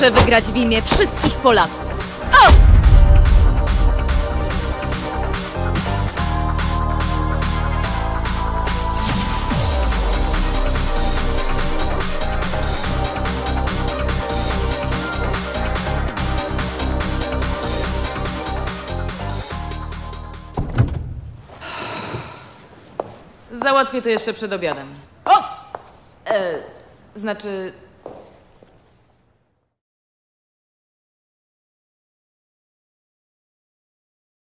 Muszę wygrać w imię wszystkich Polaków. O! Załatwię to jeszcze przed obiadem. O! Znaczy...